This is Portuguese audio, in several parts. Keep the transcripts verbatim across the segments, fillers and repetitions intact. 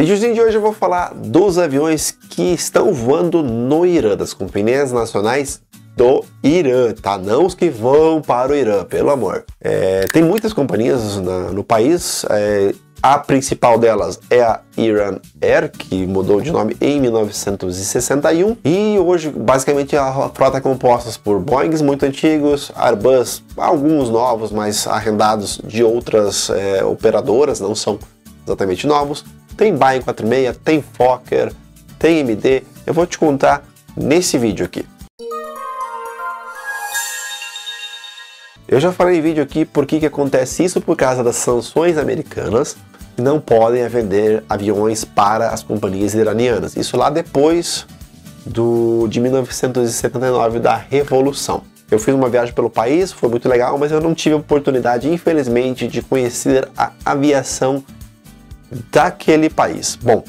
Videozinho de hoje eu vou falar dos aviões que estão voando no Irã, das companhias nacionais do Irã, tá? Não os que vão para o Irã, pelo amor. É, tem muitas companhias na, no país, é, a principal delas é a Iran Air, que mudou de nome em mil novecentos e sessenta e um, e hoje basicamente a frota é composta por Boeings muito antigos, Airbus, alguns novos, mas arrendados de outras é, operadoras, não são exatamente novos. Tem Boeing quatro seis, tem Fokker, tem M D, eu vou te contar nesse vídeo aqui. Eu já falei em vídeo aqui por que que acontece isso por causa das sanções americanas, que não podem vender aviões para as companhias iranianas. Isso lá depois do, de mil novecentos e setenta e nove, da Revolução. Eu fiz uma viagem pelo país, foi muito legal, mas eu não tive a oportunidade, infelizmente, de conhecer a aviação daquele país. Bom,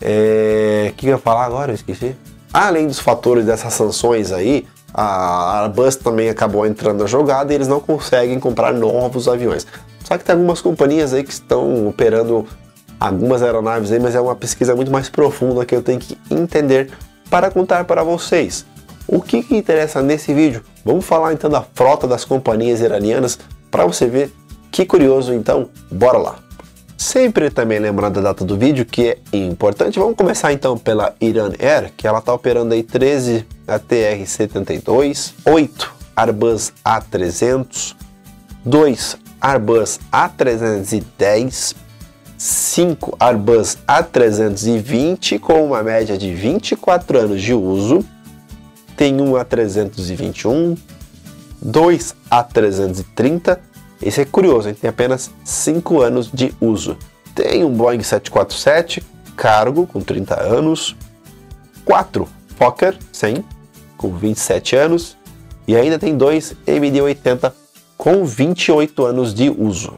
é... o que eu ia falar agora? Eu esqueci. Além dos fatores dessas sanções aí, a Airbus também acabou entrando na jogada e eles não conseguem comprar novos aviões. Só que tem algumas companhias aí que estão operando algumas aeronaves aí, mas é uma pesquisa muito mais profunda que eu tenho que entender para contar para vocês. O que que interessa nesse vídeo? Vamos falar então da frota das companhias iranianas para você ver que curioso, então bora lá. Sempre também lembrando a data do vídeo, que é importante. Vamos começar então pela Iran Air, que ela está operando aí treze A T R setenta e dois, oito Airbus A trezentos, dois Airbus A trezentos e dez, cinco Airbus A trezentos e vinte com uma média de vinte e quatro anos de uso, tem um A trezentos e vinte e um, dois A trezentos e trinta, esse é curioso, hein? Tem apenas cinco anos de uso. Tem um Boeing sete quatro sete cargo com trinta anos, quatro Fokker cem com vinte e sete anos e ainda tem dois M D oitenta com vinte e oito anos de uso.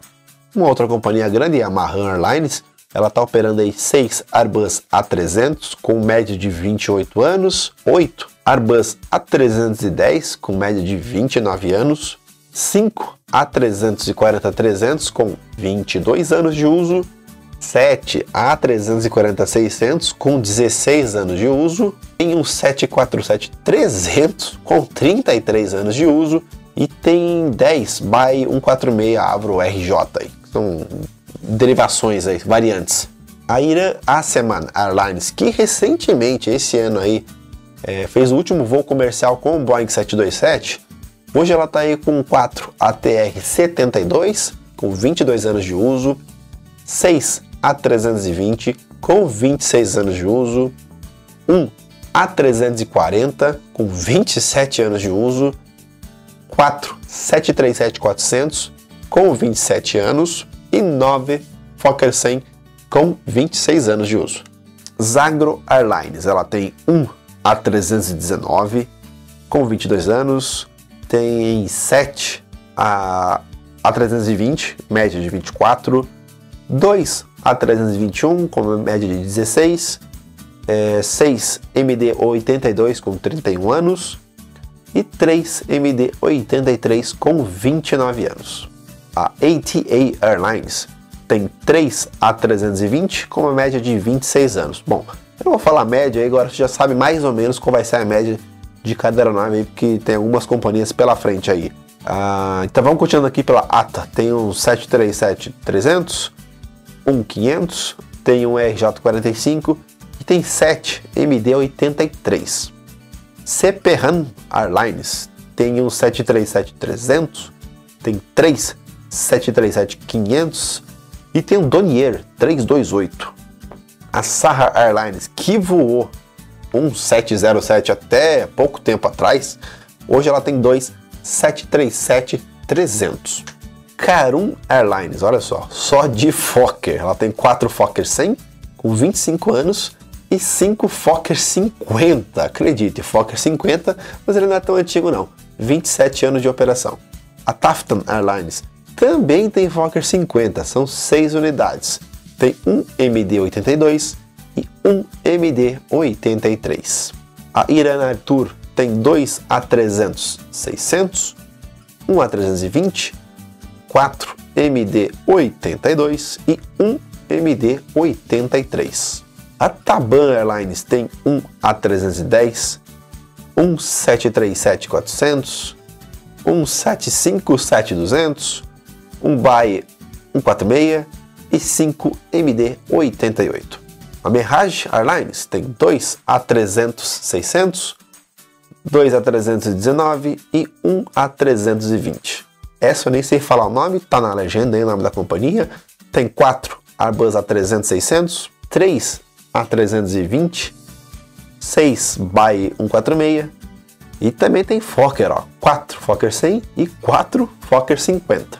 Uma outra companhia grande é a Mahan Airlines, ela está operando aí seis Airbus A trezentos com média de vinte e oito anos, oito Airbus A trezentos e dez com média de vinte e nove anos, cinco A trezentos e quarenta trezentos com vinte e dois anos de uso, sete A trezentos e quarenta seiscentos com dezesseis anos de uso, tem um sete quatro sete trezentos com trinta e três anos de uso e tem dez B A E cento e quarenta e seis Avro R J, são derivações aí, variantes. A Iran Aseman Airlines, que recentemente, esse ano aí, é, fez o último voo comercial com o Boeing sete dois sete, hoje ela está aí com quatro A T R setenta e dois, com vinte e dois anos de uso, seis A trezentos e vinte, com vinte e seis anos de uso, um A trezentos e quarenta, com vinte e sete anos de uso, quatro sete trinta e sete quatrocentos, com vinte e sete anos, e nove Fokker cem, com vinte e seis anos de uso. Zagro Airlines, ela tem um A trezentos e dezenove, com vinte e dois anos, tem sete a, a trezentos e vinte, média de vinte e quatro, dois a trezentos e vinte e um com média de dezesseis, é, seis M D oitenta e dois com trinta e um anos e três M D oitenta e três com vinte e nove anos. A A T A Airlines tem três a trezentos e vinte com uma média de vinte e seis anos. Bom, eu não vou falar a média aí, agora você já sabe mais ou menos qual vai ser a média de cada aeronave aí, porque tem algumas companhias pela frente aí. Ah, então vamos continuando aqui pela A T A. Tem um sete trinta e sete trezentos, um quinhentos, tem um R J quarenta e cinco e tem sete M D oitenta e três. Ceperan Airlines tem um sete trinta e sete trezentos, tem três sete trinta e sete quinhentos e tem um Donier trezentos e vinte e oito. A Sahar Airlines, que voou um sete zero sete até pouco tempo atrás, hoje ela tem dois sete trinta e sete trezentos. Carum Airlines, olha só, só de Fokker, ela tem quatro Fokker cem com vinte e cinco anos e cinco Fokker cinquenta, acredite, Fokker cinquenta, mas ele não é tão antigo não, vinte e sete anos de operação. A Taftan Airlines também tem Fokker cinquenta, são seis unidades, tem um M D oitenta e dois e um M D oitenta e três. A Iran Air Tour tem dois A trezentos seiscentos, um A trezentos e vinte, quatro M D oitenta e dois e um M D oitenta e três. A Ceperan Airlines tem um A trezentos e dez, um sete três sete quatrocentos, um sete cinco sete duzentos, um B A E cento e quarenta e seis e cinco M D oitenta e oito. A Mahan Airlines tem dois A trezentos seiscentos, dois A trezentos e dezenove e um A trezentos e vinte. Essa eu nem sei falar o nome, tá na legenda aí o nome da companhia. Tem quatro Airbus A trezentos seiscentos, três A trezentos e vinte, seis B A E cento e quarenta e seis e também tem Fokker, ó, quatro Fokker cem e quatro Fokker cinquenta.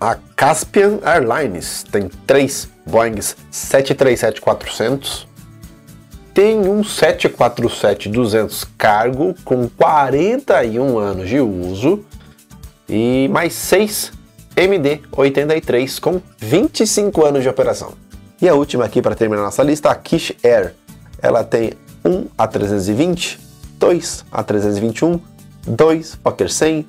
A Caspian Airlines tem três Boeing sete três sete quatrocentos, tem um sete quatro sete duzentos cargo com quarenta e um anos de uso e mais seis M D oitenta e três com vinte e cinco anos de operação. E a última aqui para terminar nossa lista, a Kish Air. Ela tem um A trezentos e vinte, dois A trezentos e vinte e um, dois Fokker cem,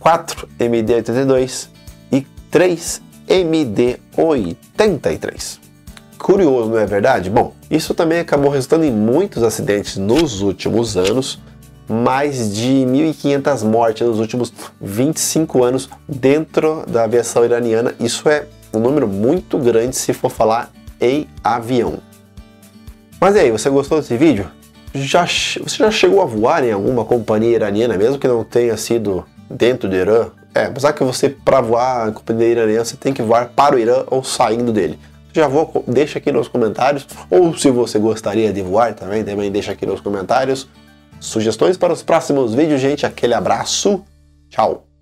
quatro M D oitenta e dois e três M D oitenta e três. Curioso, não é verdade? Bom, isso também acabou resultando em muitos acidentes nos últimos anos, mais de mil e quinhentas mortes nos últimos vinte e cinco anos dentro da aviação iraniana. Isso é um número muito grande se for falar em avião. Mas e aí, você gostou desse vídeo? Já, você já chegou a voar em alguma companhia iraniana, mesmo que não tenha sido dentro do Irã? É, apesar que você, para voar em companhia iraniana, você tem que voar para o Irã ou saindo dele. Já vou, deixa aqui nos comentários, ou se você gostaria de voar também, também deixa aqui nos comentários. Sugestões para os próximos vídeos, gente. Aquele abraço. Tchau.